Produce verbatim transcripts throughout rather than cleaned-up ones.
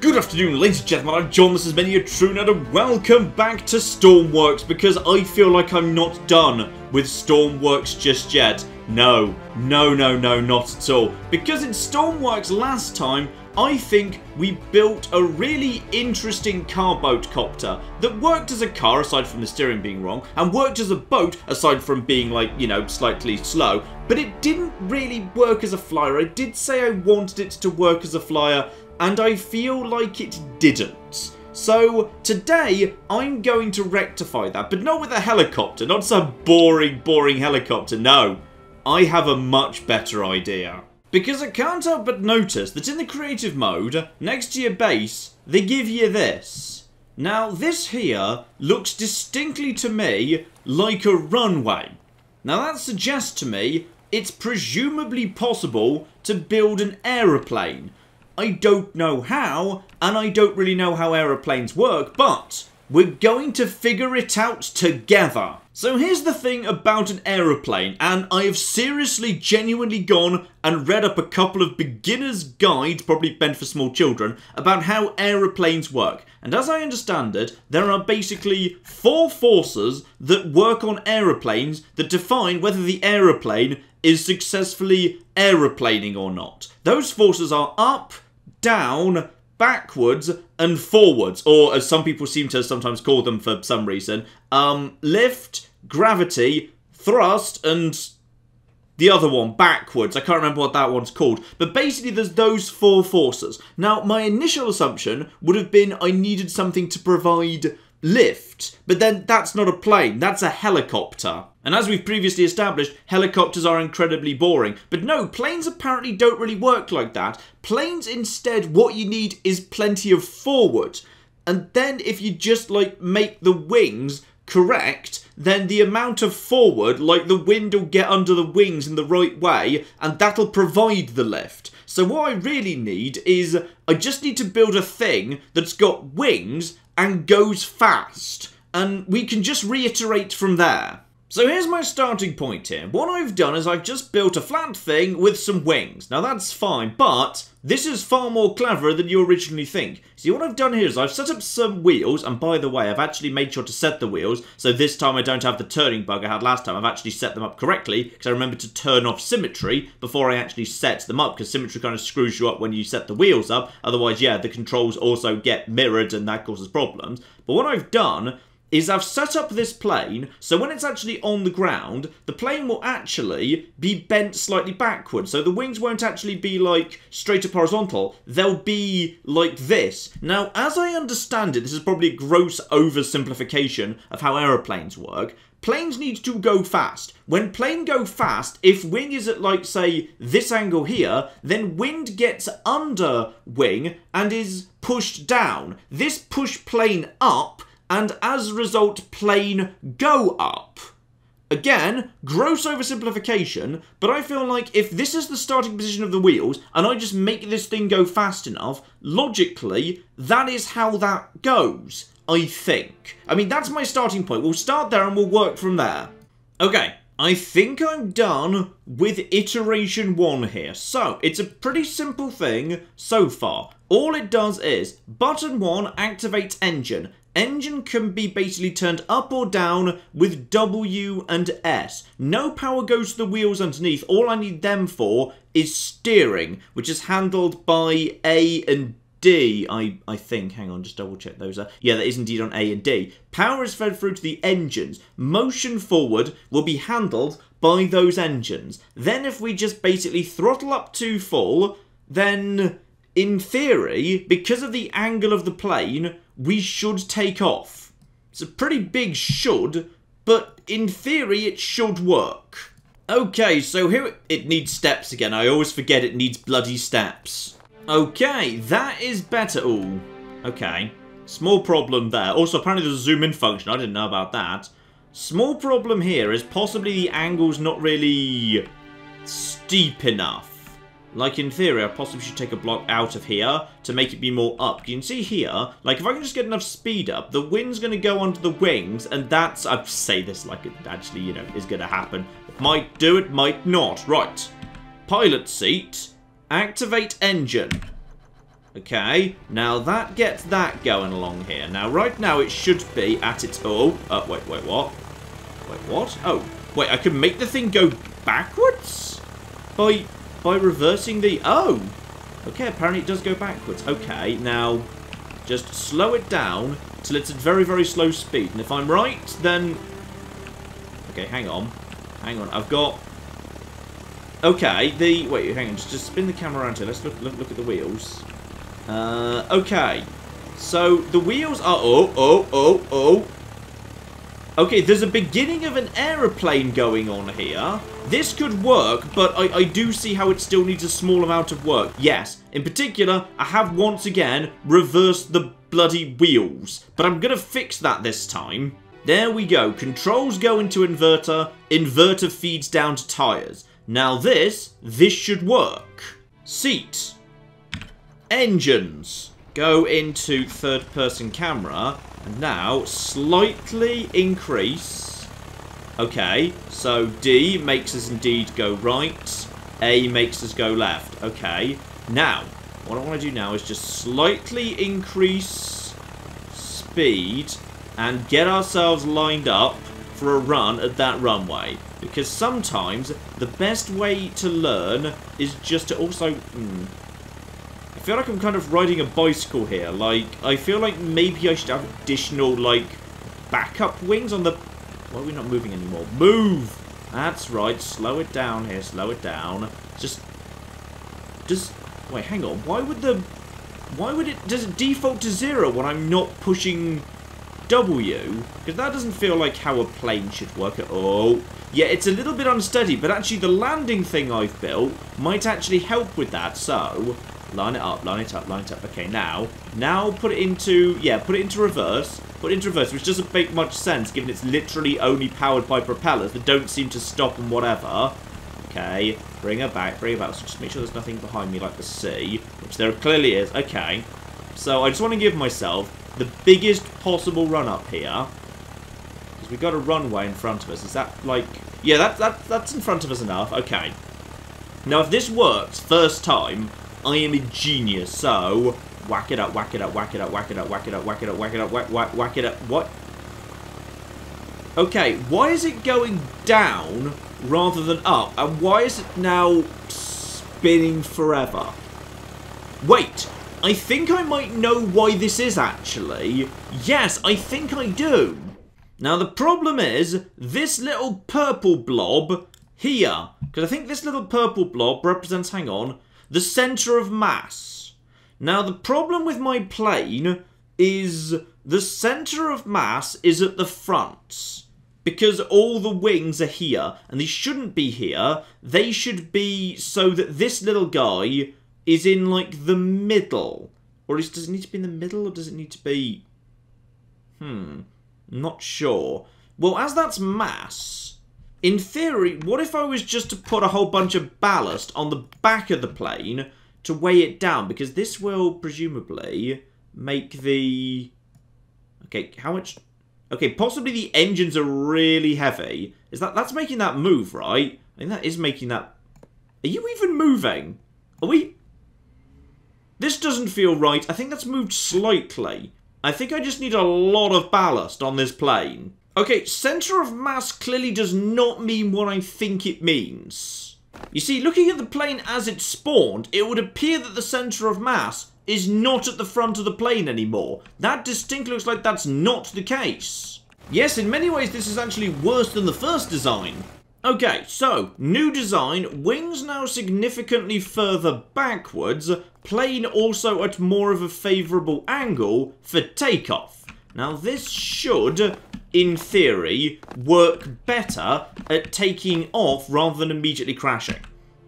Good afternoon, ladies and gentlemen, I'm John, this is Many A True Nerd, and welcome back to Stormworks, because I feel like I'm not done with Stormworks just yet. No, no, no, no, not at all. Because in Stormworks last time, I think we built a really interesting carboat copter that worked as a car, aside from the steering being wrong, and worked as a boat, aside from being, like, you know, slightly slow, but it didn't really work as a flyer. I did say I wanted it to work as a flyer, and I feel like it didn't. So today, I'm going to rectify that, but not with a helicopter, not some boring, boring helicopter, no. I have a much better idea. Because I can't help but notice that in the creative mode, next to your base, they give you this. Now this here looks distinctly to me like a runway. Now that suggests to me it's presumably possible to build an aeroplane. I don't know how, and I don't really know how aeroplanes work, but we're going to figure it out together. So here's the thing about an aeroplane, and I have seriously, genuinely gone and read up a couple of beginner's guides, probably meant for small children, about how aeroplanes work. And as I understand it, there are basically four forces that work on aeroplanes that define whether the aeroplane is successfully aeroplaning or not. Those forces are up, down, backwards and forwards, or as some people seem to sometimes call them for some reason, um, lift, gravity, thrust, and the other one, backwards. I can't remember what that one's called. But basically there's those four forces. Now, my initial assumption would have been I needed something to provide lift, but then that's not a plane, that's a helicopter. And as we've previously established, helicopters are incredibly boring. But no, planes apparently don't really work like that. Planes instead, what you need is plenty of forward. And then if you just, like, make the wings correct, then the amount of forward, like the wind will get under the wings in the right way, and that'll provide the lift. So what I really need is, I just need to build a thing that's got wings and goes fast. And we can just reiterate from there. So here's my starting point here. What I've done is I've just built a flat thing with some wings. Now that's fine, but this is far more clever than you originally think. See, what I've done here is I've set up some wheels, and by the way, I've actually made sure to set the wheels, so this time I don't have the turning bug I had last time. I've actually set them up correctly, because I remembered to turn off symmetry before I actually set them up, because symmetry kind of screws you up when you set the wheels up. Otherwise, yeah, the controls also get mirrored, and that causes problems. But what I've done is I've set up this plane, so when it's actually on the ground, the plane will actually be bent slightly backwards. So the wings won't actually be, like, straight up horizontal. They'll be like this. Now, as I understand it, this is probably a gross oversimplification of how aeroplanes work. Planes need to go fast. When plane go fast, if wing is at, like, say, this angle here, then wind gets under wing and is pushed down. This push plane up, and as a result, plane go up. Again, gross oversimplification, but I feel like if this is the starting position of the wheels, and I just make this thing go fast enough, logically, that is how that goes, I think. I mean, that's my starting point. We'll start there and we'll work from there. Okay, I think I'm done with iteration one here. So, it's a pretty simple thing so far. All it does is, button one activates engine. Engine can be basically turned up or down with W and S. No power goes to the wheels underneath. All I need them for is steering, which is handled by A and D, I, I think. Hang on, just double check those. Are. Yeah, that is indeed on A and D. Power is fed through to the engines. Motion forward will be handled by those engines. Then if we just basically throttle up to full, then in theory, because of the angle of the plane, we should take off. It's a pretty big should, but in theory it should work. Okay, so here it, it needs steps again. I always forget it needs bloody steps. Okay, that is better. Ooh, okay. Small problem there. Also, apparently there's a zoom in function. I didn't know about that. Small problem here is possibly the angle's not really steep enough. Like, in theory, I possibly should take a block out of here to make it be more up. You can see here, like, if I can just get enough speed up, the wind's going to go under the wings, and that's... I say this like it actually, you know, is going to happen. It might do, it might not. Right. Pilot seat. Activate engine. Okay, now that gets that going along here. Now, right now it should be at its... Oh, uh, wait, wait, what? Wait, what? Oh, wait, I can make the thing go backwards? By, by reversing the... Oh! Okay, apparently it does go backwards. Okay, now just slow it down till it's at very, very slow speed. And if I'm right, then... Okay, hang on. Hang on, I've got... Okay, the... Wait, hang on, just, just spin the camera around here. Let's look, look, look at the wheels. Uh, okay. So, the wheels are... Oh, oh, oh, oh. Okay, there's a beginning of an aeroplane going on here. This could work, but I, I do see how it still needs a small amount of work. Yes, in particular, I have once again reversed the bloody wheels. But I'm going to fix that this time. There we go. Controls go into inverter. Inverter feeds down to tyres. Now this, this should work. Seat. Engines. Go into third-person camera. And now, slightly increase. Okay, so D makes us indeed go right. A makes us go left. Okay, now, what I want to do now is just slightly increase speed and get ourselves lined up for a run at that runway. Because sometimes the best way to learn is just to also... Mm, I feel like I'm kind of riding a bicycle here. Like, I feel like maybe I should have additional, like, backup wings on the... Why are we not moving anymore? Move! That's right. Slow it down here. Slow it down. Just... Just... Wait, hang on. Why would the... Why would it... Does it default to zero when I'm not pushing W? Because that doesn't feel like how a plane should work at all. Yeah, it's a little bit unsteady, but actually the landing thing I've built might actually help with that, so... Line it up, line it up, line it up. Okay, now, now put it into, yeah, put it into reverse. Put it into reverse, which doesn't make much sense, given it's literally only powered by propellers that don't seem to stop and whatever. Okay, bring her back, bring her back. So just make sure there's nothing behind me like the sea, which there clearly is. Okay, so I just want to give myself the biggest possible run-up here. Because we've got a runway in front of us. Is that, like... Yeah, that, that, that's in front of us enough. Okay. Now, if this works first time... I am a genius, so whack it up, whack it up, whack it up, whack it up, whack it up, whack it up, whack it up, whack, whack, whack it up. What? Okay, why is it going down rather than up? And why is it now spinning forever? Wait, I think I might know why this is actually. Yes, I think I do. Now the problem is this little purple blob here. Because I think this little purple blob represents, hang on, the centre of mass. Now, the problem with my plane is the centre of mass is at the front. Because all the wings are here. And they shouldn't be here. They should be so that this little guy is in, like, the middle. Or is, does it need to be in the middle? Or does it need to be... Hmm. Not sure. Well, as that's mass... In theory, what if I was just to put a whole bunch of ballast on the back of the plane to weigh it down? Because this will, presumably, make the... Okay, how much... Okay, possibly the engines are really heavy. Is that... That's making that move, right? I think that is making that... Are you even moving? Are we... This doesn't feel right. I think that's moved slightly. I think I just need a lot of ballast on this plane. Okay, centre of mass clearly does not mean what I think it means. You see, looking at the plane as it spawned, it would appear that the centre of mass is not at the front of the plane anymore. That distinctly looks like that's not the case. Yes, in many ways this is actually worse than the first design. Okay, so, new design, wings now significantly further backwards, plane also at more of a favourable angle for takeoff. Now this should... in theory, work better at taking off rather than immediately crashing.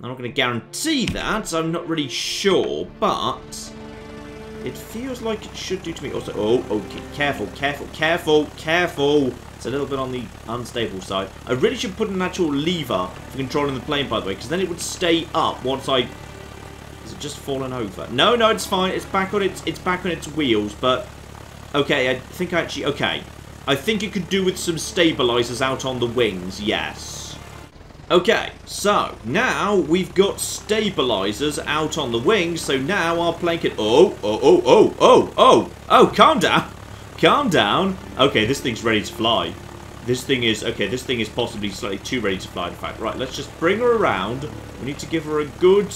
I'm not going to guarantee that, I'm not really sure, but it feels like it should do to me. Also, oh, okay, careful, careful, careful, careful. It's a little bit on the unstable side. I really should put an actual lever for controlling the plane, by the way, because then it would stay up once I... Has it just fallen over? No, no, it's fine. It's back on its, it's back on its wheels, but... Okay, I think I actually... Okay. I think it could do with some stabilizers out on the wings, yes. Okay, so now we've got stabilizers out on the wing, so now our plane can... Oh, oh, oh, oh, oh, oh, oh, calm down. Calm down. Okay, this thing's ready to fly. This thing is... Okay, this thing is possibly slightly too ready to fly, in fact. Right, let's just bring her around. We need to give her a good...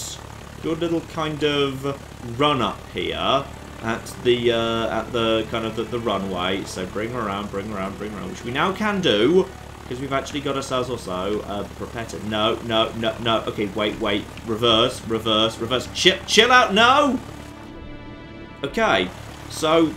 Good little kind of run up here at the uh, at the kind of the, the runway. So bring her around, bring her around, bring her around, which we now can do because we've actually got ourselves also a propeller. No, no, no, no. Okay, wait, wait. Reverse, reverse, reverse. Chill, chill out. No. Okay, so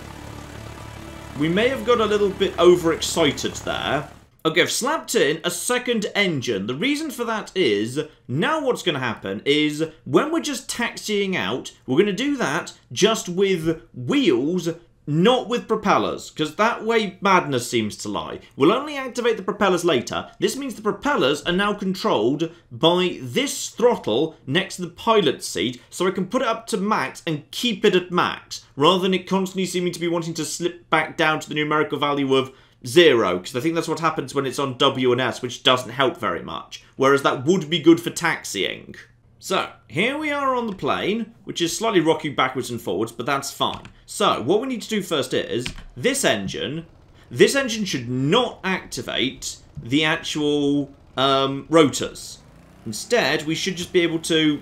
we may have got a little bit overexcited there. Okay, I've slapped in a second engine. The reason for that is, now what's going to happen is, when we're just taxiing out, we're going to do that just with wheels, not with propellers. Because that way, madness seems to lie. We'll only activate the propellers later. This means the propellers are now controlled by this throttle next to the pilot's seat, so I can put it up to max and keep it at max, rather than it constantly seeming to be wanting to slip back down to the numerical value of zero, because I think that's what happens when it's on W and S, which doesn't help very much, whereas that would be good for taxiing. So, here we are on the plane, which is slightly rocking backwards and forwards, but that's fine. So, what we need to do first is, this engine, this engine should not activate the actual um, rotors. Instead, we should just be able to...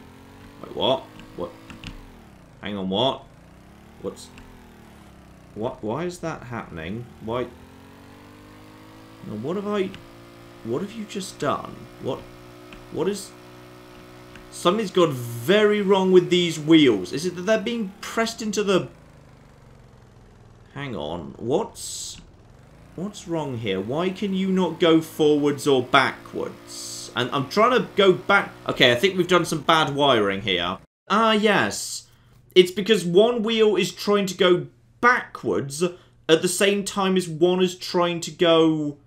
Wait, what? What? Hang on, what? What's... What? Why is that happening? Why... Now what have I, what have you just done? What, what is, something's gone very wrong with these wheels. Is it that they're being pressed into the, hang on, what's, what's wrong here? Why can you not go forwards or backwards? And I'm trying to go back, okay, I think we've done some bad wiring here. Ah, yes, it's because one wheel is trying to go backwards at the same time as one is trying to go...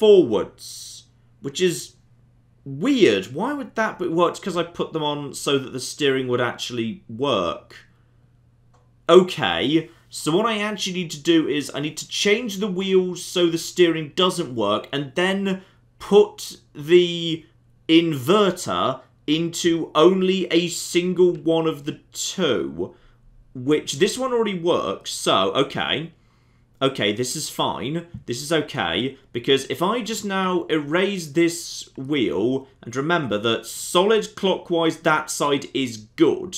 forwards, which is weird. Why would that be? Well, it's because I put them on so that the steering would actually work. Okay, so what I actually need to do is I need to change the wheels so the steering doesn't work and then put the inverter into only a single one of the two, which this one already works, so okay. Okay, this is fine. This is okay, because if I just now erase this wheel, and remember that solid clockwise that side is good.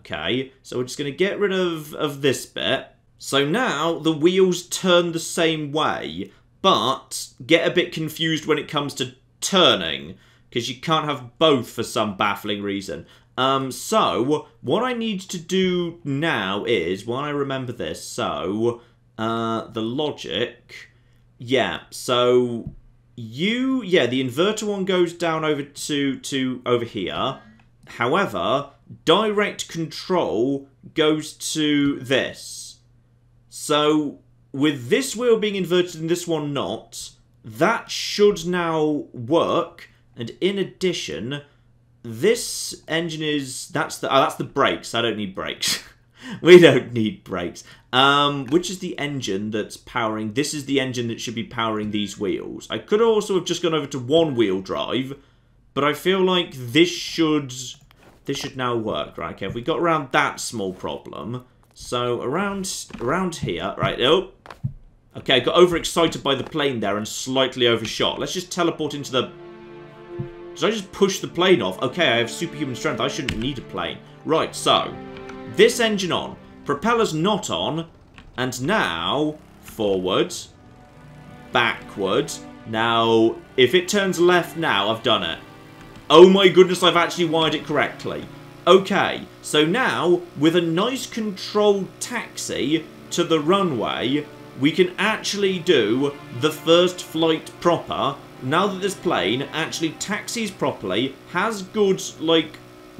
Okay, so we're just going to get rid of, of this bit. So now the wheels turn the same way, but get a bit confused when it comes to turning, because you can't have both for some baffling reason. Um, so, what I need to do now is, while I remember this, so... Uh, the logic, yeah, so you, yeah, the inverter one goes down over to, to over here. However, direct control goes to this. So with this wheel being inverted and this one not, that should now work. And in addition, this engine is, that's the, oh, that's the brakes. I don't need brakes. We don't need brakes. Um, which is the engine that's powering... This is the engine that should be powering these wheels. I could also have just gone over to one-wheel drive, but I feel like this should... This should now work, right? Okay, if we got around that small problem. So, around around here... Right, oh! Okay, I got overexcited by the plane there and slightly overshot. Let's just teleport into the... Did I just push the plane off? Okay, I have superhuman strength. I shouldn't need a plane. Right, so... This engine on, propellers not on, and now forward, backward. Now, if it turns left now, I've done it. Oh my goodness, I've actually wired it correctly. Okay, so now, with a nice controlled taxi to the runway, we can actually do the first flight proper, now that this plane actually taxis properly, has good, like,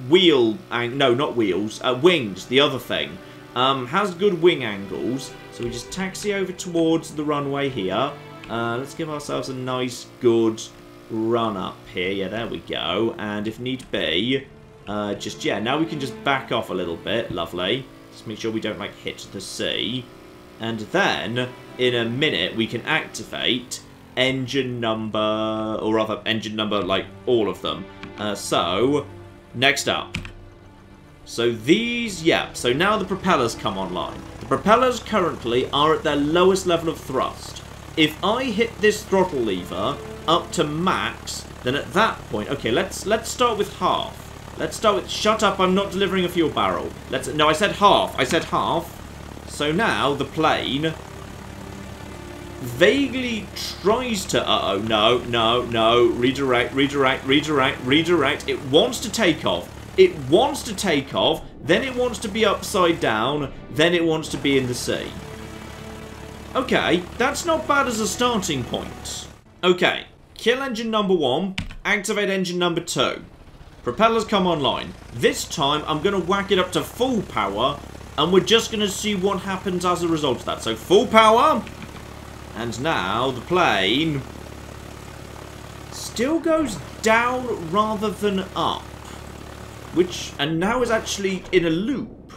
wheel, and no, not wheels, uh, wings, the other thing, um, has good wing angles, so we just taxi over towards the runway here, uh, let's give ourselves a nice, good run up here, yeah, there we go, and if need be, uh, just, yeah, now we can just back off a little bit, lovely, just make sure we don't, like, hit the sea, and then, in a minute, we can activate engine number, or rather engine number, like all of them. Uh, so, next up. So these, yeah, so now the propellers come online. The propellers currently are at their lowest level of thrust. If I hit this throttle lever up to max, then at that point, okay, let's let's start with half. Let's start with, shut up, I'm not delivering a fuel barrel. Let's, no, I said half, I said half. So now the plane vaguely tries to, uh-oh, no, no, no, redirect, redirect, redirect, redirect. It wants to take off. It wants to take off, then it wants to be upside down, then it wants to be in the sea. Okay, that's not bad as a starting point. Okay, kill engine number one, activate engine number two. Propellers come online. This time, I'm going to whack it up to full power, and we're just going to see what happens as a result of that. So, full power! And now, the plane still goes down rather than up. Which, and now is actually in a loop.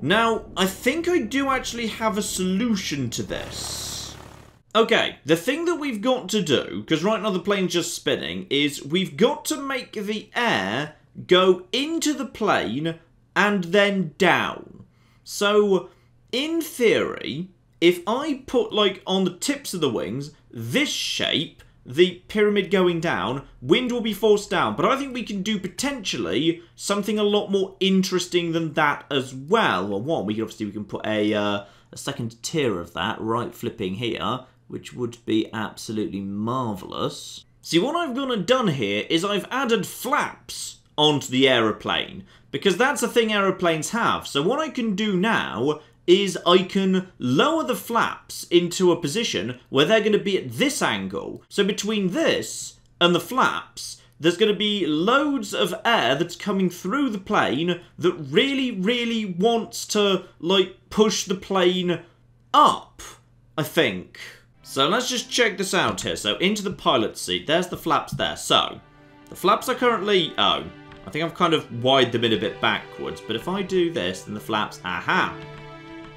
Now, I think I do actually have a solution to this. Okay, the thing that we've got to do, because right now the plane's just spinning, is we've got to make the air go into the plane and then down. So, in theory, if I put, like, on the tips of the wings, this shape, the pyramid going down, wind will be forced down. But I think we can do, potentially, something a lot more interesting than that as well. Well, one, we can obviously we can put a, uh, a second tier of that right flipping here, which would be absolutely marvellous. See, what I've gone and done here is I've added flaps onto the aeroplane, because that's a thing aeroplanes have. So what I can do now is I can lower the flaps into a position where they're going to be at this angle. So between this and the flaps, there's going to be loads of air that's coming through the plane that really, really wants to, like, push the plane up, I think. So let's just check this out here. So into the pilot seat, there's the flaps there. So the flaps are currently, oh, I think I've kind of wired them in a bit backwards, but if I do this, then the flaps, aha.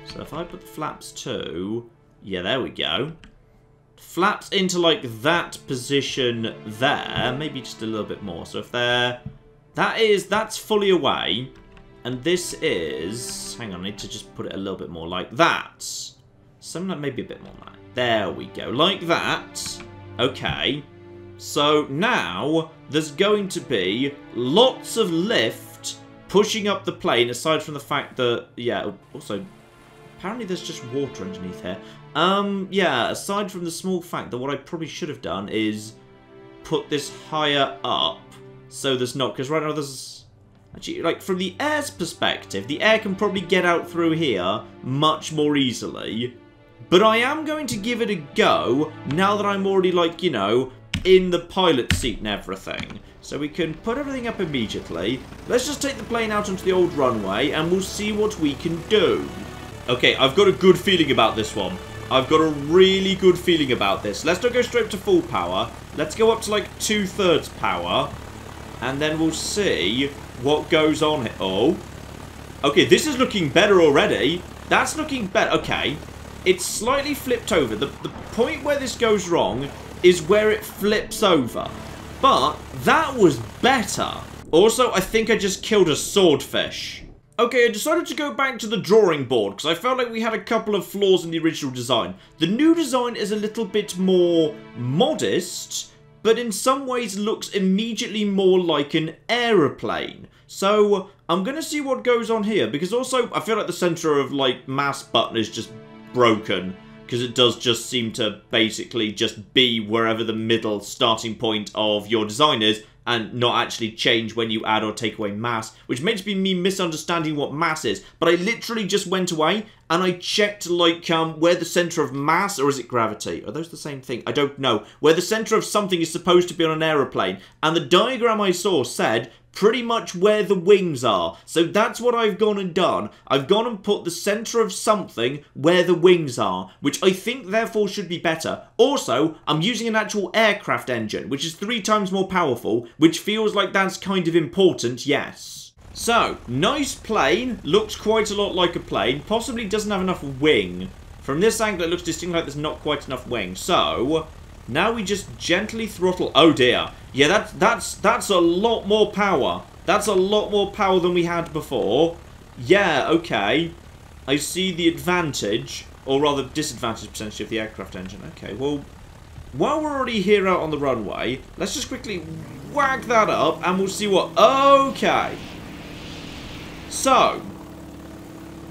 So if I put the flaps to, yeah, there we go. Flaps into, like, that position there, maybe just a little bit more. So if they're, that is, that's fully away. And this is, hang on, I need to just put it a little bit more like that. Something like maybe a bit more like that. There we go, like that. Okay. So now there's going to be lots of lift pushing up the plane, aside from the fact that, yeah, also, apparently there's just water underneath here. Um, yeah, aside from the small fact that what I probably should have done is put this higher up so there's not, because right now there's, actually, like, from the air's perspective, the air can probably get out through here much more easily. But I am going to give it a go now that I'm already, like, you know, in the pilot seat and everything. So we can put everything up immediately. Let's just take the plane out onto the old runway and we'll see what we can do. Okay, I've got a good feeling about this one. I've got a really good feeling about this. Let's not go straight up to full power. Let's go up to, like, two-thirds power. And then we'll see what goes on here. Oh. Okay, this is looking better already. That's looking better. Okay. It's slightly flipped over. The, the point where this goes wrong is where it flips over. But that was better. Also, I think I just killed a swordfish. Okay, I decided to go back to the drawing board, because I felt like we had a couple of flaws in the original design. The new design is a little bit more modest, but in some ways looks immediately more like an aeroplane. So, I'm going to see what goes on here, because also I feel like the centre of, like, mass button is just broken, because it does just seem to basically just be wherever the middle starting point of your design is, and not actually change when you add or take away mass, which may just be me misunderstanding what mass is, but I literally just went away, and I checked, like, um, where the centre of mass, or is it gravity? Are those the same thing? I don't know. Where the centre of something is supposed to be on an aeroplane, and the diagram I saw said pretty much where the wings are. So that's what I've gone and done. I've gone and put the centre of something where the wings are, which I think therefore should be better. Also, I'm using an actual aircraft engine, which is three times more powerful, which feels like that's kind of important, yes. So, nice plane, looks quite a lot like a plane, possibly doesn't have enough wing From this angle, it looks distinctly like there's not quite enough wing. So, now we just gently throttle. Oh dear. Yeah, that's, that's, that's a lot more power. That's a lot more power than we had before. Yeah, okay. I see the advantage, or rather disadvantage potentially, of the aircraft engine. Okay, well, while we're already here out on the runway, let's just quickly whack that up and we'll see what... Okay. So,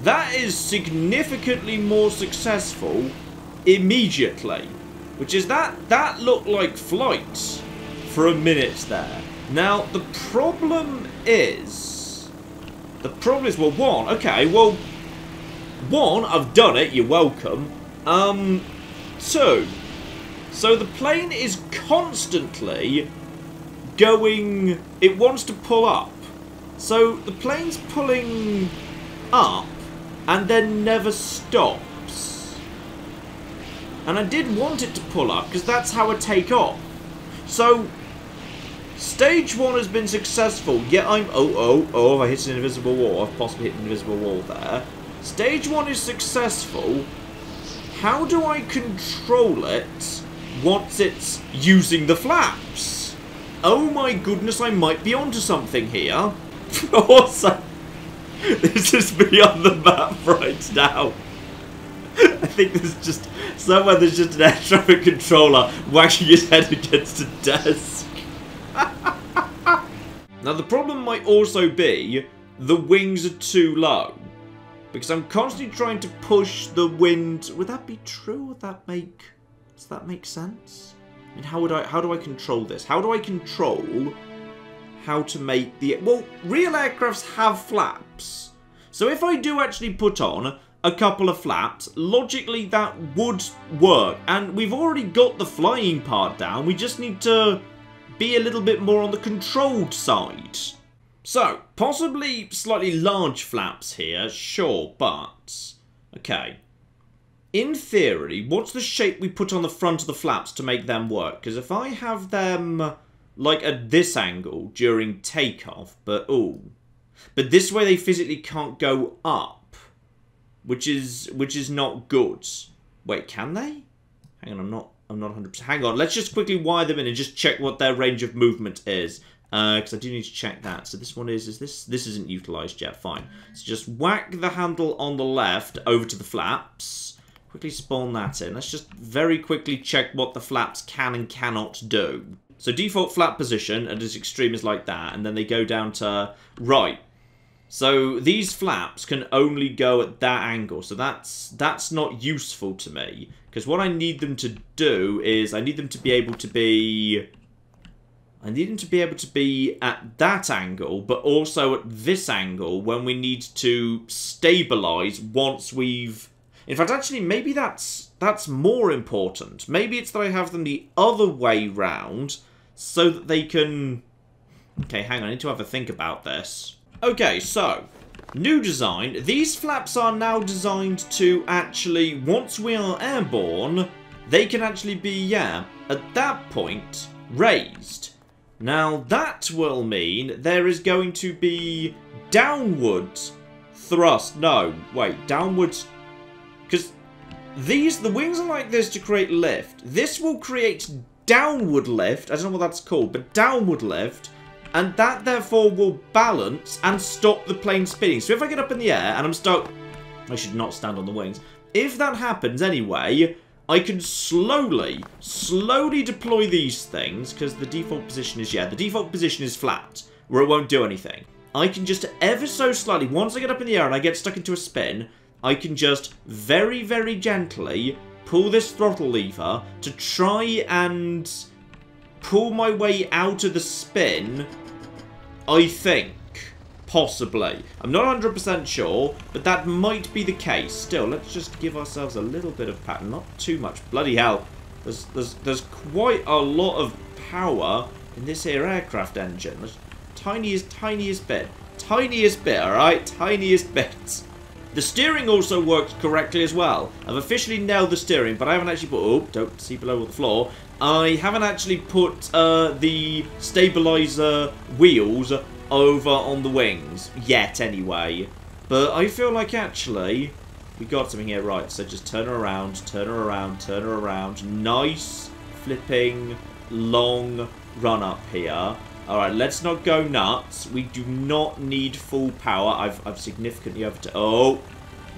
that is significantly more successful immediately. Which is that, that looked like flight for a minute there. Now, the problem is... The problem is, well, one, okay, well... One, I've done it, you're welcome. Um, two... So the plane is constantly going... It wants to pull up. So the plane's pulling up and then never stops. And I did want it to pull up because that's how I take off. So stage one has been successful. Yeah, I'm... Oh, oh, oh, I hit an invisible wall. I've possibly hit an invisible wall there. Stage one is successful. How do I control it once it's using the flaps? Oh my goodness, I might be onto something here. Also, this is beyond the map right now. I think there's just... Somewhere there's just an air traffic controller whacking his head against a desk. Now the problem might also be the wings are too low. Because I'm constantly trying to push the wind. Would that be true? Would that make... Does that make sense? I mean, how would I... How do I control this? How do I control how to make the... Well, real aircrafts have flaps. So if I do actually put on a couple of flaps, logically that would work. And we've already got the flying part down. We just need to be a little bit more on the controlled side. So, possibly slightly large flaps here, sure, but... Okay. In theory, what's the shape we put on the front of the flaps to make them work? Because if I have them, like, at this angle during takeoff, but, ooh. But this way they physically can't go up. Which is, which is not good. Wait, can they? Hang on, I'm not, I'm not one hundred percent. Hang on, let's just quickly wire them in and just check what their range of movement is. Because uh, I do need to check that. So this one is, is this, this isn't utilised yet, fine. So just whack the handle on the left over to the flaps. Quickly spawn that in. Let's just very quickly check what the flaps can and cannot do. So default flap position at its extreme is like that. And then they go down to right. So these flaps can only go at that angle. So that's, that's not useful to me. Because what I need them to do is I need them to be able to be... I need them to be able to be at that angle, but also at this angle when we need to stabilise once we've... In fact, actually, maybe that's that's more important. Maybe it's that I have them the other way round so that they can... Okay, hang on, I need to have a think about this. Okay, so, new design. These flaps are now designed to actually, once we are airborne, they can actually be, yeah, at that point, raised. Now that will mean there is going to be downward thrust. No, wait, downward... Because these, the wings are like this to create lift. This will create downward lift. I don't know what that's called, but downward lift. And that therefore will balance and stop the plane spinning. So if I get up in the air and I'm stuck... I should not stand on the wings. If that happens anyway... I can slowly, slowly deploy these things, because the default position is, yeah, the default position is flat, where it won't do anything. I can just ever so slightly, once I get up in the air and I get stuck into a spin, I can just very, very gently pull this throttle lever to try and pull my way out of the spin, I think. Possibly. I'm not one hundred percent sure, but that might be the case. Still, let's just give ourselves a little bit of pattern. Not too much. Bloody hell. There's there's, there's quite a lot of power in this here aircraft engine. There's tiniest, tiniest bit. Tiniest bit, alright? Tiniest bit. The steering also works correctly as well. I've officially nailed the steering, but I haven't actually put... Oh, don't see below the floor. I haven't actually put uh, the stabilizer wheels... over on the wings, yet anyway. But I feel like actually, We got something here, right? So just turn her around, turn her around, turn her around. Nice flipping long run up here. All right, let's not go nuts. We do not need full power. I've I've significantly over to. Oh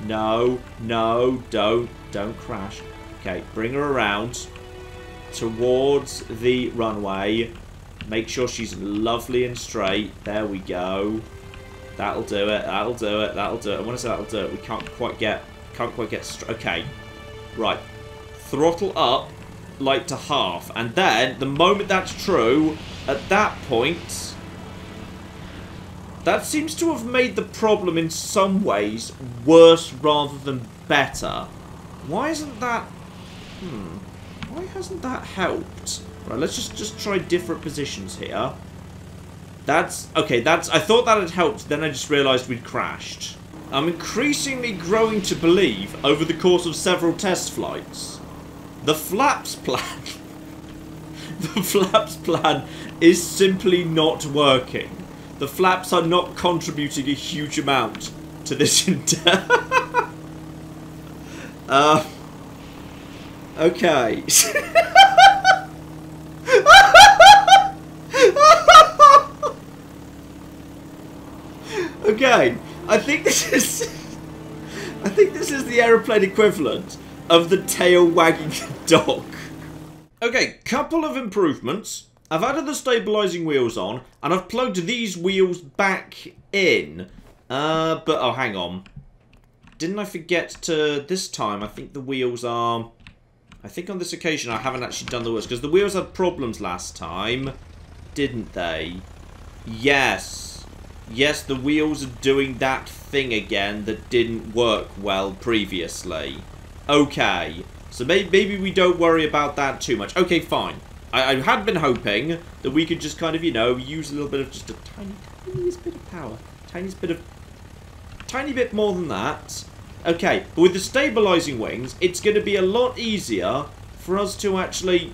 no, no, don't don't crash. Okay, bring her around towards the runway. Make sure she's lovely and straight. There we go. That'll do it. That'll do it. That'll do it. I want to say that'll do it. We can't quite get. Can't quite get. Str okay. Right. Throttle up, like to half, and then the moment that's true, at that point, that seems to have made the problem in some ways worse rather than better. Why isn't that? Hmm. Why hasn't that helped? Right. Let's just just try different positions here. That's, okay, that's, I thought that had helped, then I just realised we'd crashed. I'm increasingly growing to believe, over the course of several test flights, the flaps plan, the flaps plan is simply not working. The flaps are not contributing a huge amount to this endeavour. uh, okay. Okay, I think this is I think this is the aeroplane equivalent of the tail wagging the dog. Okay, couple of improvements. I've added the stabilising wheels on, and I've plugged these wheels back in. Uh, but, oh, hang on. Didn't I forget to, this time, I think the wheels are, I think on this occasion I haven't actually done the wheels, because the wheels had problems last time, didn't they? Yes. Yes, the wheels are doing that thing again that didn't work well previously. Okay, so maybe, maybe we don't worry about that too much. Okay, fine. I, I had been hoping that we could just kind of, you know, use a little bit of just a tiny, tiniest bit of power. Tiniest bit of... Tiny bit more than that. Okay, but with the stabilising wings, it's going to be a lot easier for us to actually...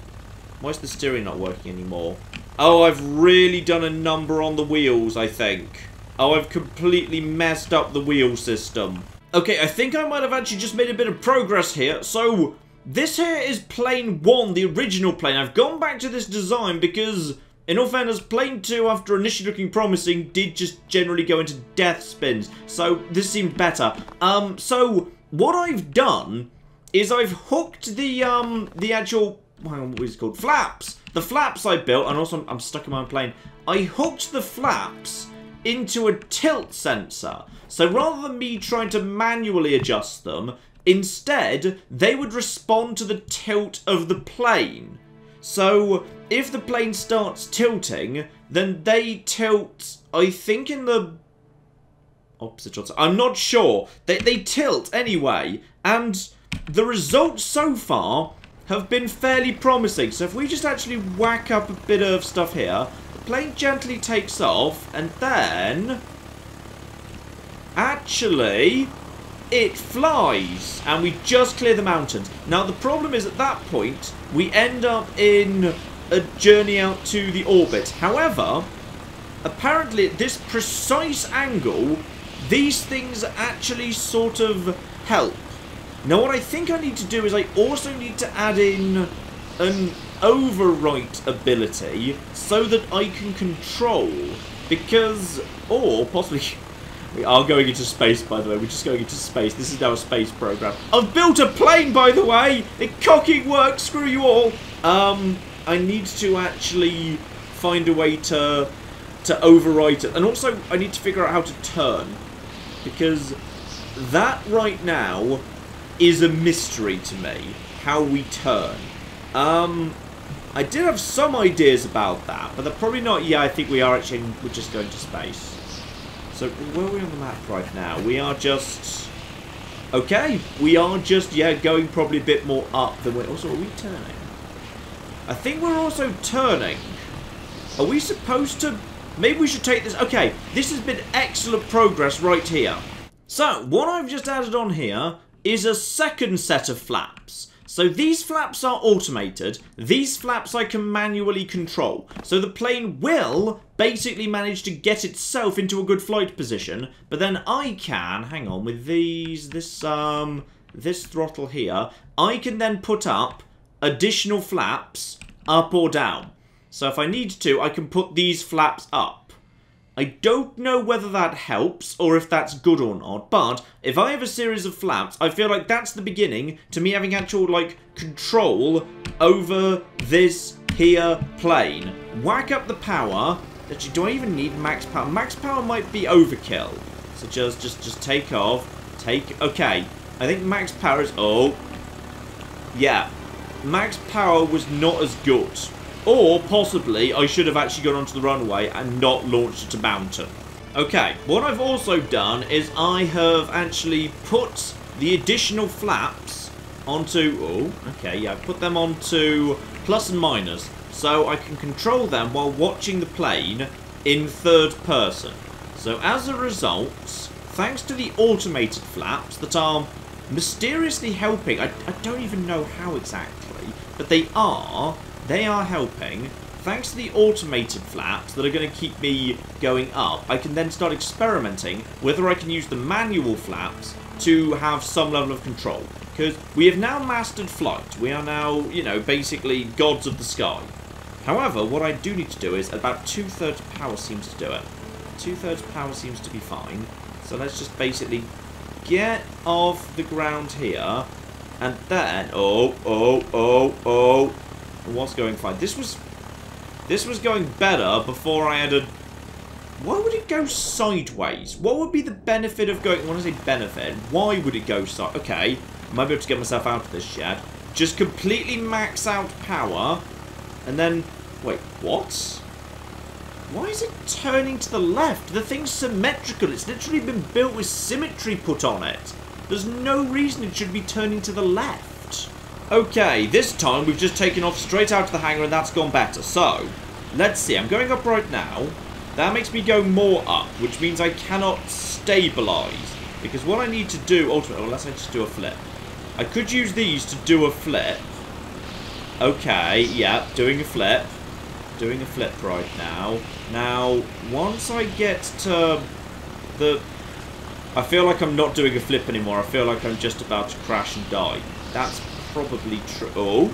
Why is the steering not working anymore? Oh, I've really done a number on the wheels, I think. Oh, I've completely messed up the wheel system. Okay, I think I might have actually just made a bit of progress here. So, this here is plane one, the original plane. I've gone back to this design because, in all fairness, plane two, after initially looking promising, did just generally go into death spins. So, this seemed better. Um, so, what I've done is I've hooked the, um, the actual... Hang on, what was it called? Flaps! The flaps I built, and also I'm, I'm stuck in my own plane, I hooked the flaps into a tilt sensor. So rather than me trying to manually adjust them, instead, they would respond to the tilt of the plane. So if the plane starts tilting, then they tilt, I think in the opposite direction. I'm not sure. They, they tilt anyway, and the results so far have been fairly promising. So if we just actually whack up a bit of stuff here, the plane gently takes off, and then actually it flies, and we just clear the mountains. Now the problem is at that point we end up in a journey out to the orbit. However, apparently at this precise angle, these things actually sort of help. Now what I think I need to do is I also need to add in an overwrite ability so that I can control, because, or possibly, we are going into space by the way, we're just going into space, this is now a space program. I've built a plane by the way, it cocking works, screw you all. Um, I need to actually find a way to, to overwrite it, and also I need to figure out how to turn, because that right now is a mystery to me, how we turn. Um, I did have some ideas about that, but they're probably not, yeah, I think we are actually, we're just going to space. So, where are we on the map right now? We are just, okay, we are just, yeah, going probably a bit more up than we're, also, are we turning? I think we're also turning. Are we supposed to, maybe we should take this, okay, this has been excellent progress right here. So, what I've just added on here is a second set of flaps. So these flaps are automated. These flaps I can manually control. So the plane will basically manage to get itself into a good flight position, but then I can, hang on, with these, this, um, this throttle here, I can then put up additional flaps up or down. So if I need to, I can put these flaps up. I don't know whether that helps or if that's good or not, but if I have a series of flaps, I feel like that's the beginning to me having actual, like, control over this here plane. Whack up the power. Actually, do I even need max power? Max power might be overkill. So just, just, just take off. Take, okay. I think max power is, oh. Yeah. Max power was not as good. Or, possibly, I should have actually gone onto the runway and not launched at a mountain. Okay, what I've also done is I have actually put the additional flaps onto... Oh, okay, yeah, put them onto plus and minus. So I can control them while watching the plane in third person. So as a result, thanks to the automated flaps that are mysteriously helping... I, I don't even know how exactly, but they are... They are helping. Thanks to the automated flaps that are going to keep me going up, I can then start experimenting whether I can use the manual flaps to have some level of control. Because we have now mastered flight. We are now, you know, basically gods of the sky. However, what I do need to do is about two-thirds power seems to do it. Two-thirds power seems to be fine. So let's just basically get off the ground here. And then... Oh, oh, oh, oh... was going fine. This was this was going better before I had a... Why would it go sideways? What would be the benefit of going... When I say benefit, why would it go side? Okay, I might be able to get myself out of this shed. Just completely max out power, and then... Wait, what? Why is it turning to the left? The thing's symmetrical. It's literally been built with symmetry put on it. There's no reason it should be turning to the left. Okay, this time we've just taken off straight out of the hangar and that's gone better. So, let's see. I'm going up right now. That makes me go more up, which means I cannot stabilise. Because what I need to do, ultimately, unless I just do a flip. I could use these to do a flip. Okay, yeah, doing a flip. Doing a flip right now. Now, once I get to the... I feel like I'm not doing a flip anymore. I feel like I'm just about to crash and die. That's... probably true. Oh,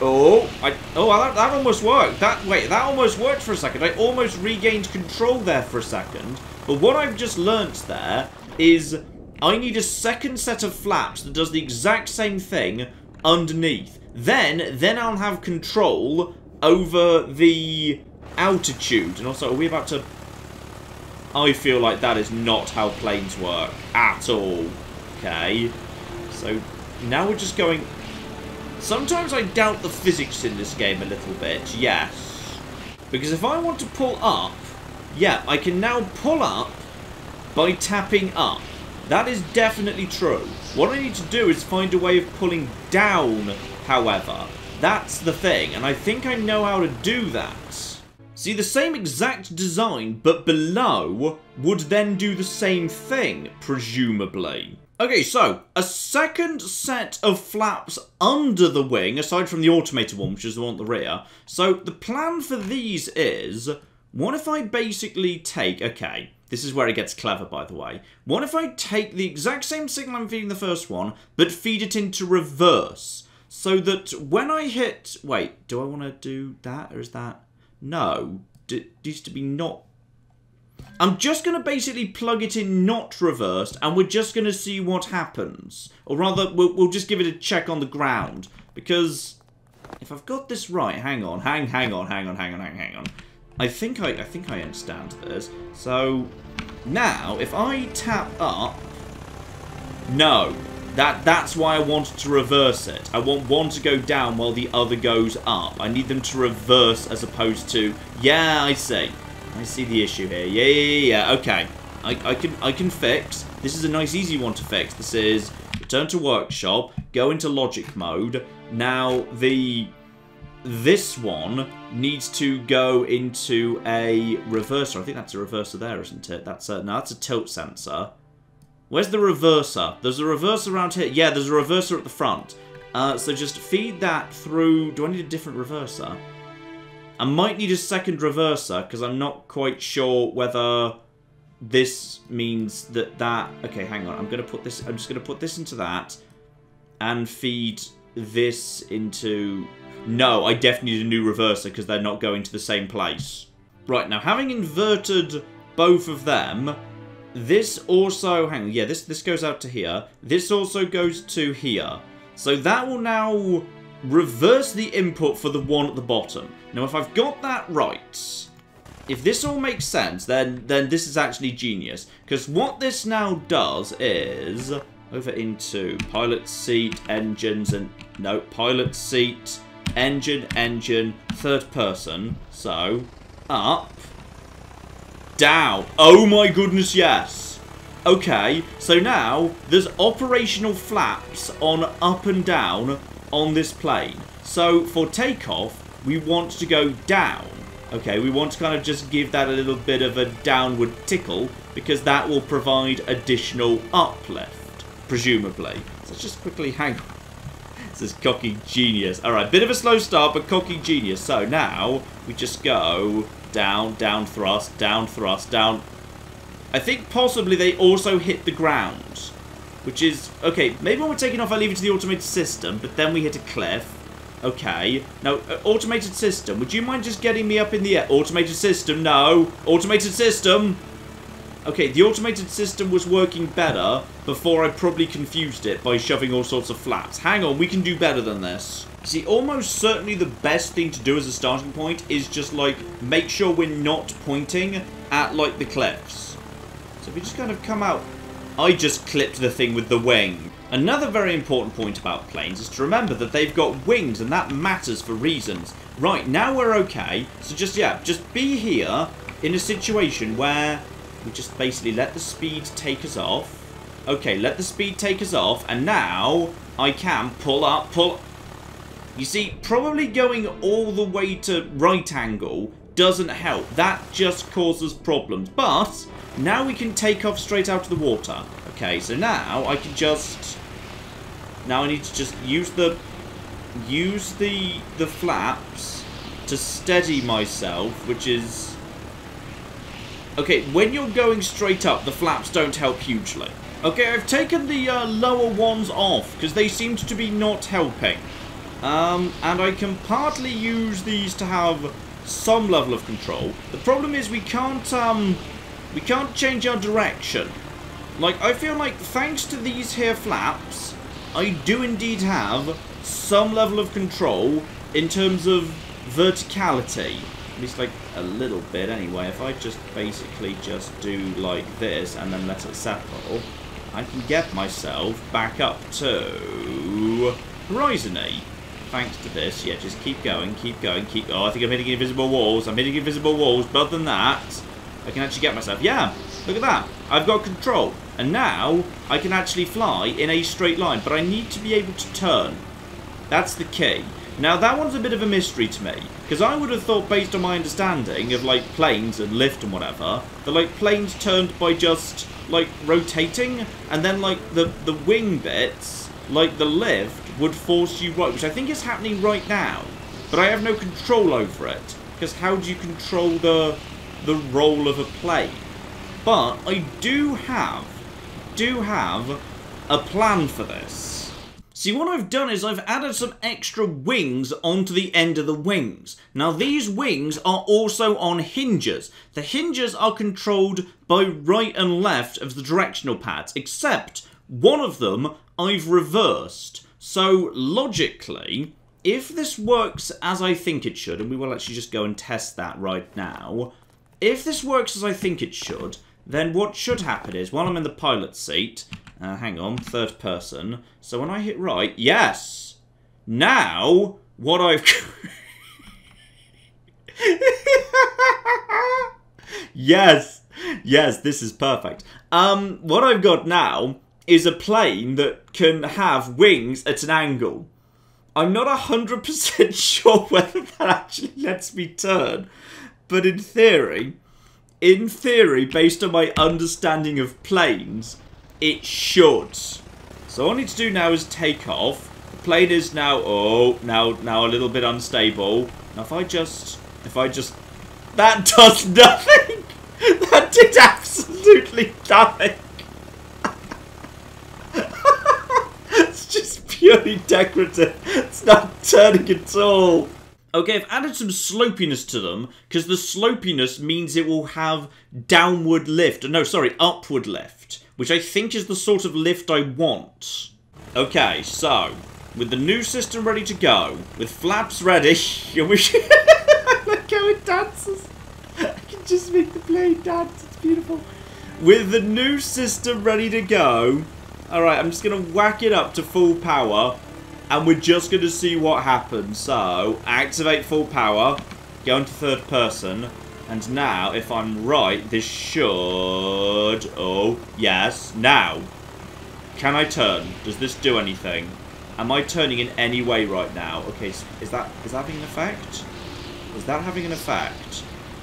oh, I, oh, that, that almost worked. That wait, that almost worked for a second. I almost regained control there for a second. But what I've just learnt there is I need a second set of flaps that does the exact same thing underneath. Then, then I'll have control over the altitude. And also, are we about to? I feel like that is not how planes work at all. Okay, so. Now we're just going... Sometimes I doubt the physics in this game a little bit, yes. Because if I want to pull up, yeah, I can now pull up by tapping up. That is definitely true. What I need to do is find a way of pulling down, however. That's the thing, and I think I know how to do that. See, the same exact design, but below, would then do the same thing, presumably. Okay, so, a second set of flaps under the wing, aside from the automated one, which is the one at the rear. So, the plan for these is, what if I basically take, okay, this is where it gets clever, by the way. What if I take the exact same signal I'm feeding the first one, but feed it into reverse? So that when I hit, wait, do I want to do that, or is that, no, it used to be not. I'm just going to basically plug it in not reversed, and we're just going to see what happens. Or rather, we'll, we'll just give it a check on the ground. Because if I've got this right, hang on, hang, hang on, hang on, hang on, hang, hang on. I think I, I think I understand this. So now, if I tap up, no, that that's why I wanted to reverse it. I want one to go down while the other goes up. I need them to reverse as opposed to, yeah, I see. I see the issue here. Yeah, yeah, yeah. Okay, I, I can, I can fix. This is a nice, easy one to fix. This is return to workshop. Go into logic mode. Now the this one needs to go into a reverser. I think that's a reverser there, isn't it? That's a no. That's a tilt sensor. Where's the reverser? There's a reverser around here. Yeah, there's a reverser at the front. Uh, so just feed that through... Do I need a different reverser? I might need a second reverser, because I'm not quite sure whether this means that that... Okay, hang on. I'm going to put this... I'm just going to put this into that and feed this into... No, I definitely need a new reverser, because they're not going to the same place. Right, now, having inverted both of them... This also, hang on, yeah, this, this goes out to here. This also goes to here. So that will now reverse the input for the one at the bottom. Now, if I've got that right, if this all makes sense, then, then this is actually genius. Because what this now does is, over into pilot seat, engines, and, no, pilot seat, engine, engine, third person. So, up. Down. Oh my goodness, yes. Okay, so now there's operational flaps on up and down on this plane. So for takeoff, we want to go down. Okay, we want to kind of just give that a little bit of a downward tickle because that will provide additional uplift, presumably. So let's just quickly hang on. This is cocky genius. All right, bit of a slow start, but cocky genius. So now we just go... Down, down thrust, down thrust, down. I think possibly they also hit the ground. Which is, okay, maybe when we're taking off I leave it to the automated system, but then we hit a cliff. Okay, now, uh, automated system, would you mind just getting me up in the air? Automated system, no. Automated system! Okay, the automated system was working better before I probably confused it by shoving all sorts of flaps. Hang on, we can do better than this. See, almost certainly the best thing to do as a starting point is just, like, make sure we're not pointing at, like, the cliffs. So if we just kind of come out... I just clipped the thing with the wing. Another very important point about planes is to remember that they've got wings, and that matters for reasons. Right, now we're okay. So just, yeah, just be here in a situation where... We just basically let the speed take us off. Okay, let the speed take us off. And now I can pull up, pull... You see, probably going all the way to right angle doesn't help. That just causes problems. But now we can take off straight out of the water. Okay, so now I can just... Now I need to just use the... Use the, the flaps to steady myself, which is... Okay, when you're going straight up, the flaps don't help hugely. Okay, I've taken the uh, lower ones off, because they seemed to be not helping. Um, and I can partly use these to have some level of control. The problem is we can't, um, we can't change our direction. Like, I feel like thanks to these here flaps, I do indeed have some level of control in terms of verticality. At least, like, a little bit, anyway. If I just basically just do like this and then let it settle, I can get myself back up to horizon-y. Thanks to this. Yeah, just keep going, keep going, keep... Oh, I think I'm hitting invisible walls. I'm hitting invisible walls. But other than that, I can actually get myself... Yeah, look at that. I've got control. And now, I can actually fly in a straight line. But I need to be able to turn. That's the key. Now, that one's a bit of a mystery to me. Because I would have thought, based on my understanding of, like, planes and lift and whatever, that, like, planes turned by just, like, rotating, and then, like, the, the wing bits, like, the lift, would force you right, which I think is happening right now. But I have no control over it, because how do you control the, the roll of a plane? But I do have, do have a plan for this. See, what I've done is I've added some extra wings onto the end of the wings. Now, these wings are also on hinges. The hinges are controlled by right and left of the directional pads, except one of them I've reversed. So, logically, if this works as I think it should, and we will actually just go and test that right now, if this works as I think it should, then what should happen is, while I'm in the pilot seat... Uh, hang on, third person. So when I hit right, yes! Now, what I've... yes! Yes, this is perfect. Um, what I've got now is a plane that can have wings at an angle. I'm not one hundred percent sure whether that actually lets me turn. But in theory, in theory, based on my understanding of planes... It should. So all I need to do now is take off. plane is now, oh, now, now a little bit unstable. Now if I just, if I just, that does nothing. That did absolutely nothing. It's just purely decorative. It's not turning at all. Okay, I've added some slopiness to them, because the slopiness means it will have downward lift. No, sorry, upward lift, which I think is the sort of lift I want. Okay, so, with the new system ready to go, with flaps ready, I wish... I like how it dances. I can just make the plane dance, it's beautiful. With the new system ready to go, alright, I'm just going to whack it up to full power. And we're just going to see what happens. So, activate full power. Go into third person. And now, if I'm right, this should... Oh, yes. Now. Can I turn? Does this do anything? Am I turning in any way right now? Okay, so is that is that having an effect? Is that having an effect?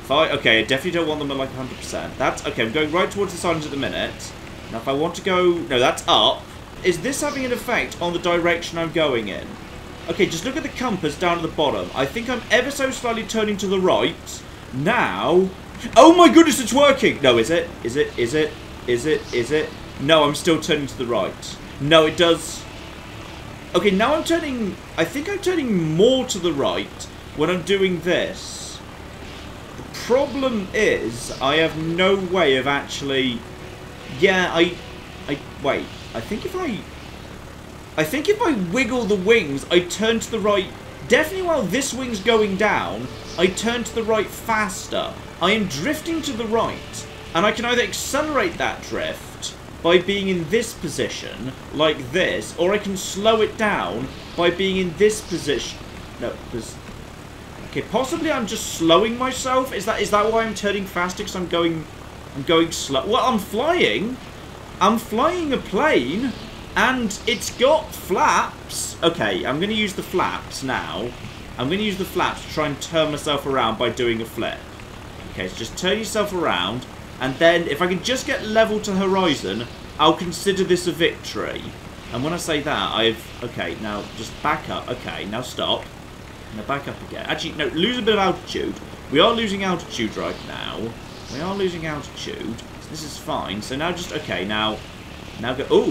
If I, okay, I definitely don't want them at like one hundred percent. That's... Okay, I'm going right towards the signs at the minute. Now, if I want to go... No, that's up. Is this having an effect on the direction I'm going in? Okay, just look at the compass down at the bottom. I think I'm ever so slightly turning to the right. Now... Oh my goodness, it's working! No, is it? Is it? Is it? Is it? Is it? No, I'm still turning to the right. No, it does... Okay, now I'm turning... I think I'm turning more to the right when I'm doing this. The problem is, I have no way of actually... Yeah, I... I... Wait... I think if I... I think if I wiggle the wings, I turn to the right... Definitely while this wing's going down, I turn to the right faster. I am drifting to the right, and I can either accelerate that drift by being in this position, like this, or I can slow it down by being in this position. No, there's... Okay, possibly I'm just slowing myself? Is that is that why I'm turning faster? Because I'm going... I'm going slow... Well, I'm flying! I'm flying a plane, and it's got flaps. Okay, I'm going to use the flaps now. I'm going to use the flaps to try and turn myself around by doing a flip. Okay, so just turn yourself around, and then if I can just get level to horizon, I'll consider this a victory. And when I say that, I've... Okay, now just back up. Okay, now stop. Now back up again. Actually, no, lose a bit of altitude. We are losing altitude right now. We are losing altitude. This is fine. So now just okay. Now, now go. Ooh,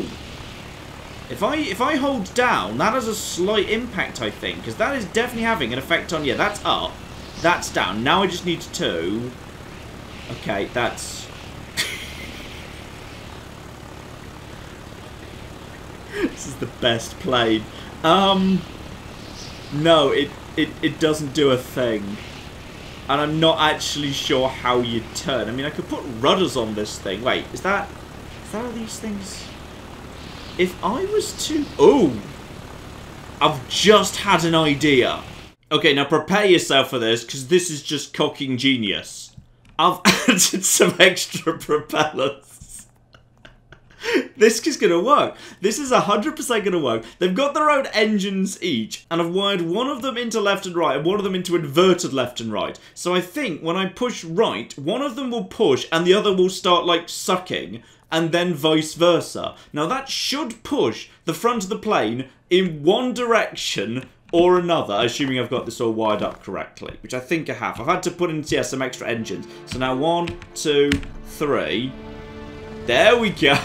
if I if I hold down, that has a slight impact, I think, because that is definitely having an effect on. Yeah, that's up, that's down. Now I just need to. Okay, that's. This is the best plane. Um, no, it it it doesn't do a thing. And I'm not actually sure how you turn. I mean, I could put rudders on this thing. Wait, is that... Is that all these things? If I was to... Oh! I've just had an idea. Okay, now prepare yourself for this, because this is just cocking genius. I've added some extra propellers. This is going to work. This is one hundred percent going to work. They've got their own engines each, and I've wired one of them into left and right, and one of them into inverted left and right. So I think when I push right, one of them will push, and the other will start, like, sucking, and then vice versa. Now that should push the front of the plane in one direction or another, assuming I've got this all wired up correctly, which I think I have. I've had to put in, yeah, some extra engines. So now one, two, three. There we go.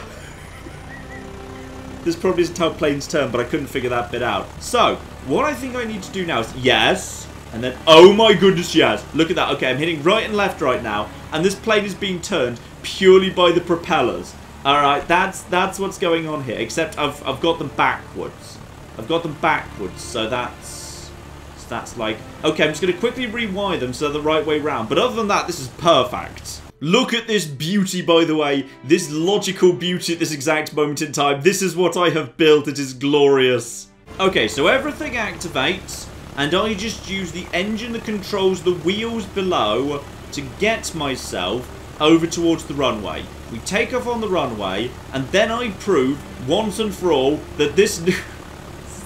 This probably isn't how planes turn, but I couldn't figure that bit out. So, what I think I need to do now is yes, and then, oh my goodness, yes. Look at that. Okay, I'm hitting right and left right now, and this plane is being turned purely by the propellers. Alright, that's that's what's going on here, except I've, I've got them backwards. I've got them backwards, so that's, so that's like... Okay, I'm just going to quickly rewire them so they're the right way round. But other than that, this is perfect. Look at this beauty, by the way. This logical beauty at this exact moment in time. This is what I have built. It is glorious. Okay, so everything activates, and I just use the engine that controls the wheels below to get myself over towards the runway. We take off on the runway, and then I prove once and for all that this new...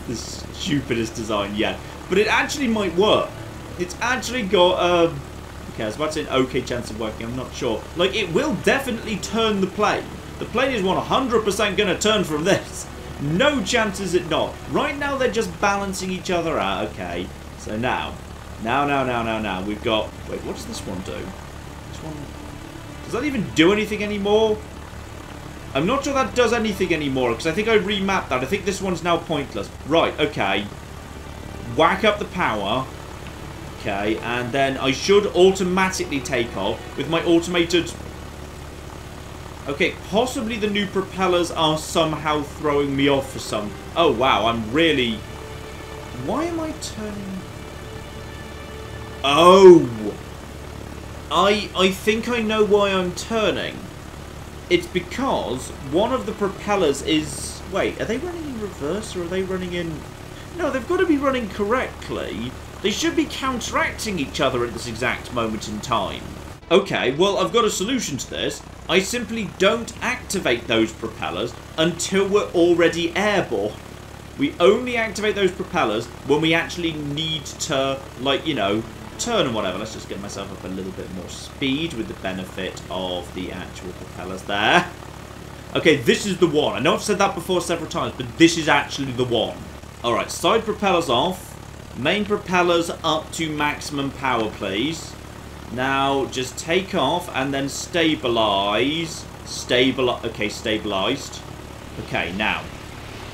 the stupidest design yet. But it actually might work. It's actually got a... Um, Okay, I was about to say an okay chance of working, I'm not sure. Like, it will definitely turn the plane. The plane is one hundred percent going to turn from this. No chances at not. Right now they're just balancing each other out. Okay, so now. Now, now, now, now, now. We've got... Wait, what does this one do? This one... Does that even do anything anymore? I'm not sure that does anything anymore, because I think I remapped that. I think this one's now pointless. Right, okay. Whack up the power. Okay, and then I should automatically take off with my automated... Okay, possibly the new propellers are somehow throwing me off for some... Oh, wow, I'm really... Why am I turning... Oh! I, I think I know why I'm turning. It's because one of the propellers is... Wait, are they running in reverse or are they running in... No, they've got to be running correctly. They should be counteracting each other at this exact moment in time. Okay, well, I've got a solution to this. I simply don't activate those propellers until we're already airborne. We only activate those propellers when we actually need to, like, you know, turn and whatever. Let's just get myself up a little bit more speed with the benefit of the actual propellers there. Okay, this is the one. I know I've said that before several times, but this is actually the one. Alright, side propellers off. Main propellers up to maximum power, please. Now, just take off and then stabilize. Stabilize. Okay, stabilized. Okay, now,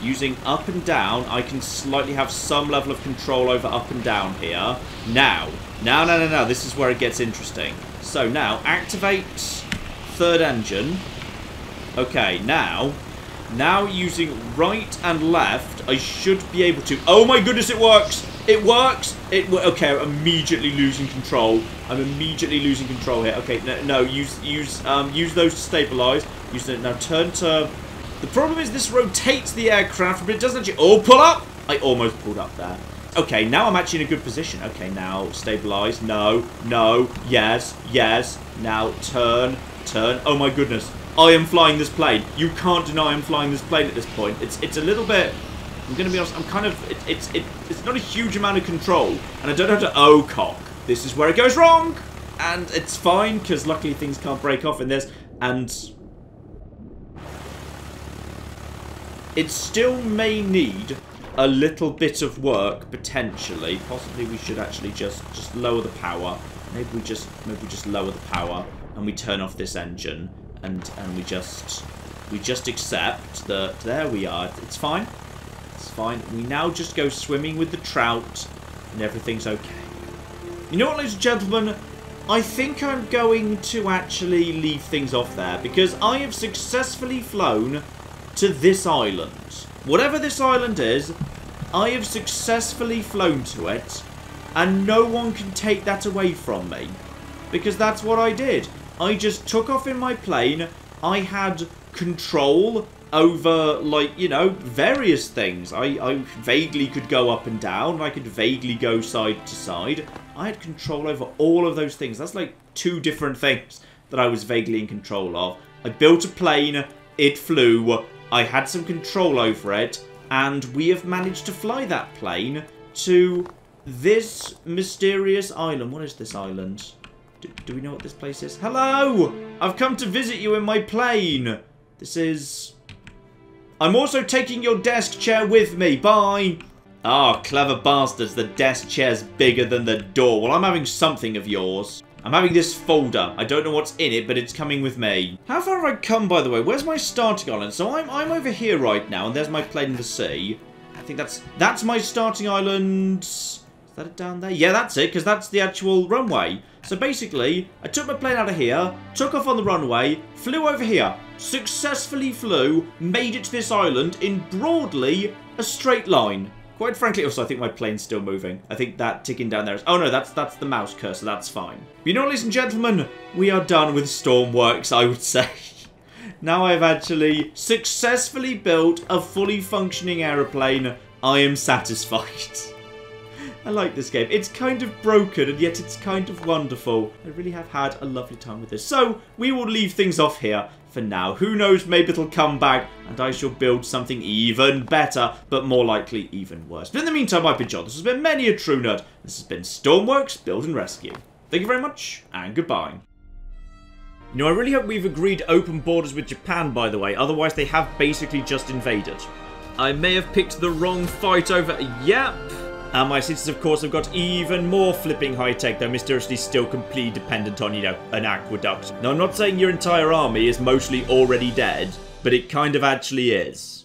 using up and down, I can slightly have some level of control over up and down here. Now, now, no, no, no, this is where it gets interesting. So now, activate third engine. Okay, now, now using right and left, I should be able to... Oh my goodness, it works! It works! It w okay, I'm immediately losing control. I'm immediately losing control here. Okay, no, no use use um, use those to stabilize. Use it now. Turn to. The problem is this rotates the aircraft, but it doesn't actually. Oh, pull up! I almost pulled up there. Okay, now I'm actually in a good position. Okay, now stabilize. No, no, yes, yes. Now turn, turn. Oh my goodness! I am flying this plane. You can't deny I'm flying this plane at this point. It's it's a little bit. I'm going to be honest, I'm kind of, it, it's it, it's not a huge amount of control, and I don't have to, oh, cock. This is where it goes wrong, and it's fine, because luckily things can't break off in this, and it still may need a little bit of work, potentially. Possibly we should actually just, just lower the power. Maybe we just, maybe we just lower the power, and we turn off this engine, and, and we just, we just accept that, there we are, it's fine. It's fine. We now just go swimming with the trout, and everything's okay. You know what, ladies and gentlemen? I think I'm going to actually leave things off there, because I have successfully flown to this island. Whatever this island is, I have successfully flown to it, and no one can take that away from me, because that's what I did. I just took off in my plane. I had control over, like, you know, various things. I, I vaguely could go up and down. I could vaguely go side to side. I had control over all of those things. That's like two different things that I was vaguely in control of. I built a plane. It flew. I had some control over it. And we have managed to fly that plane to this mysterious island. What is this island? Do, do we know what this place is? Hello! I've come to visit you in my plane. This is... I'm also taking your desk chair with me. Bye. Ah, clever bastards. The desk chair's bigger than the door. Well, I'm having something of yours. I'm having this folder. I don't know what's in it, but it's coming with me. How far have I come, by the way? Where's my starting island? So I'm, I'm over here right now, and there's my plane in the sea. I think that's that's my starting island. Is that it down there? Yeah, that's it, because that's the actual runway. So basically, I took my plane out of here, took off on the runway, flew over here. Successfully flew, made it to this island in broadly a straight line. Quite frankly, also, I think my plane's still moving. I think that ticking down there is... Oh, no, that's that's the mouse cursor. That's fine. You know what, ladies and gentlemen? We are done with Stormworks, I would say. Now I've actually successfully built a fully functioning aeroplane. I am satisfied. I like this game. It's kind of broken, and yet it's kind of wonderful. I really have had a lovely time with this. So, we will leave things off here for now. Who knows, maybe it'll come back, and I shall build something even better, but more likely even worse. But in the meantime, I've been John. This has been Many A True Nerd. This has been Stormworks Build and Rescue. Thank you very much, and goodbye. You know, I really hope we've agreed open borders with Japan, by the way. Otherwise, they have basically just invaded. I may have picked the wrong fight over... Yep. And my cities, of course, have got even more flipping high-tech, though mysteriously still completely dependent on, you know, an aqueduct. Now, I'm not saying your entire army is mostly already dead, but it kind of actually is.